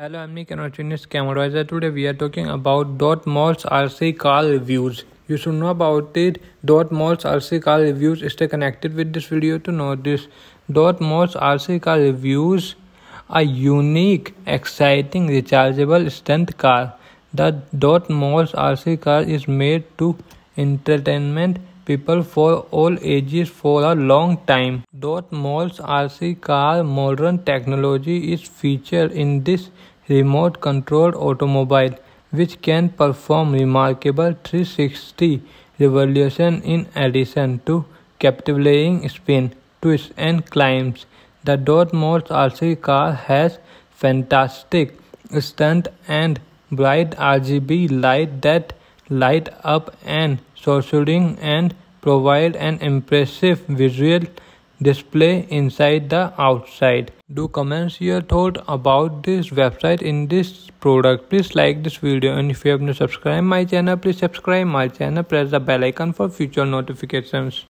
Hello, I'm Nick and our Chinese camera advisor. Today we are talking about Dotmalls RC car reviews. You should know about it. Dotmalls RC car reviews. Stay connected with this video to know this. Dotmalls RC car reviews a unique, exciting, rechargeable stunt car. The Dotmalls RC car is made to entertainment people for all ages for a long time. Dotmalls RC car modern technology is featured in this remote controlled automobile, which can perform remarkable 360 revolutions in addition to captivating spin, twists and climbs. The Dotmalls RC car has fantastic stunt and bright RGB light that light up and sourcing and provide an impressive visual display inside the outside. Do comment your thought about this website in this product. Please like this video, and if you have not subscribed my channel, please subscribe my channel. Press the bell icon for future notifications.